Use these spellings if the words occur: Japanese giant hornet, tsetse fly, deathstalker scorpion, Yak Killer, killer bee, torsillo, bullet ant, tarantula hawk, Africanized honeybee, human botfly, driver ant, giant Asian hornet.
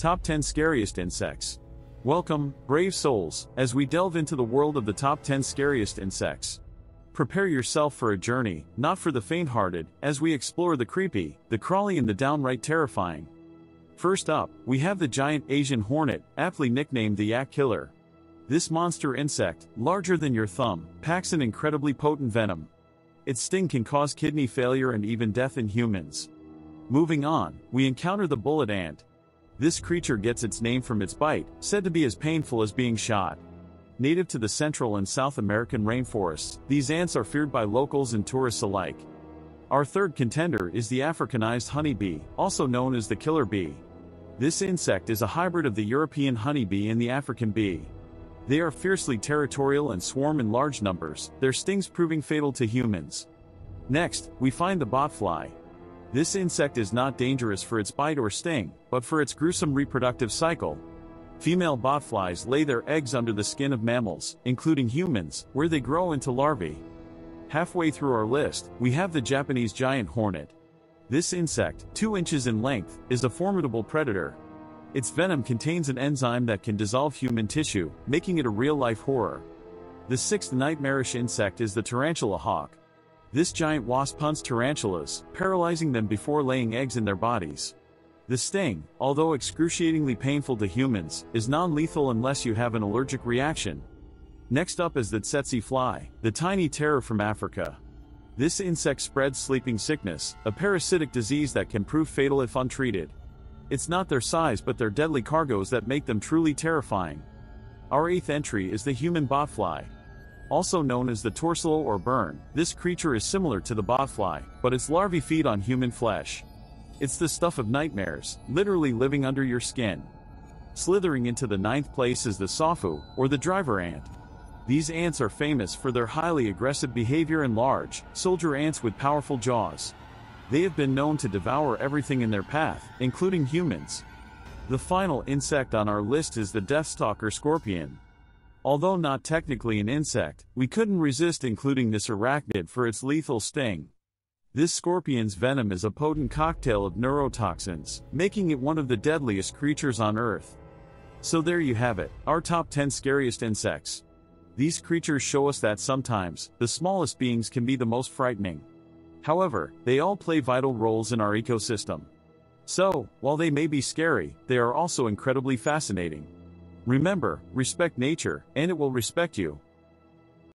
Top 10 Scariest Insects. Welcome, brave souls, as we delve into the world of the top 10 scariest insects. Prepare yourself for a journey, not for the faint-hearted, as we explore the creepy, the crawly and the downright terrifying. First up, we have the giant Asian hornet, aptly nicknamed the Yak Killer. This monster insect, larger than your thumb, packs an incredibly potent venom. Its sting can cause kidney failure and even death in humans. Moving on, we encounter the bullet ant. This creature gets its name from its bite, said to be as painful as being shot. Native to the Central and South American rainforests, these ants are feared by locals and tourists alike. Our third contender is the Africanized honeybee, also known as the killer bee. This insect is a hybrid of the European honeybee and the African bee. They are fiercely territorial and swarm in large numbers, their stings proving fatal to humans. Next, we find the botfly. This insect is not dangerous for its bite or sting, but for its gruesome reproductive cycle. Female botflies lay their eggs under the skin of mammals, including humans, where they grow into larvae. Halfway through our list, we have the Japanese giant hornet. This insect, 2 inches in length, is a formidable predator. Its venom contains an enzyme that can dissolve human tissue, making it a real-life horror. The sixth nightmarish insect is the tarantula hawk. This giant wasp hunts tarantulas, paralyzing them before laying eggs in their bodies. The sting, although excruciatingly painful to humans, is non-lethal unless you have an allergic reaction. Next up is the tsetse fly, the tiny terror from Africa. This insect spreads sleeping sickness, a parasitic disease that can prove fatal if untreated. It's not their size but their deadly cargoes that make them truly terrifying. Our eighth entry is the human botfly. Also known as the torsillo or burn, this creature is similar to the botfly, but its larvae feed on human flesh. It's the stuff of nightmares, literally living under your skin. Slithering into the ninth place is the sofu, or the driver ant. These ants are famous for their highly aggressive behavior and large, soldier ants with powerful jaws. They have been known to devour everything in their path, including humans. The final insect on our list is the deathstalker scorpion. Although not technically an insect, we couldn't resist including this arachnid for its lethal sting. This scorpion's venom is a potent cocktail of neurotoxins, making it one of the deadliest creatures on Earth. So there you have it, our top 10 scariest insects. These creatures show us that sometimes, the smallest beings can be the most frightening. However, they all play vital roles in our ecosystem. So, while they may be scary, they are also incredibly fascinating. Remember, respect nature, and it will respect you.